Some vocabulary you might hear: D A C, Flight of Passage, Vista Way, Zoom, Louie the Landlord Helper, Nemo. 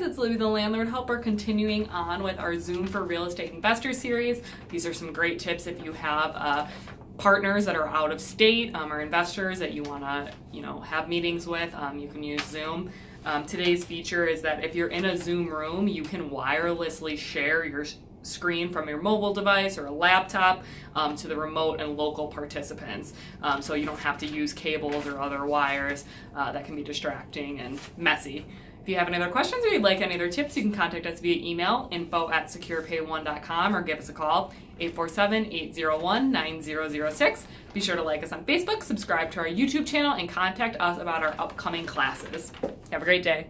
guys, it's Louie the Landlord Helper continuing on with our Zoom for Real Estate Investors series. These are some great tips if you have partners that are out of state or investors that you want to have meetings with. You can use Zoom. Today's feature is that if you're in a Zoom room, you can wirelessly share your screen from your mobile device or a laptop to the remote and local participants, so you don't have to use cables or other wires that can be distracting and messy. If you have any other questions or you'd like any other tips, you can contact us via email, info@securepay1.com, or give us a call, 847-801-9006. Be sure to like us on Facebook, subscribe to our YouTube channel, and contact us about our upcoming classes. Have a great day.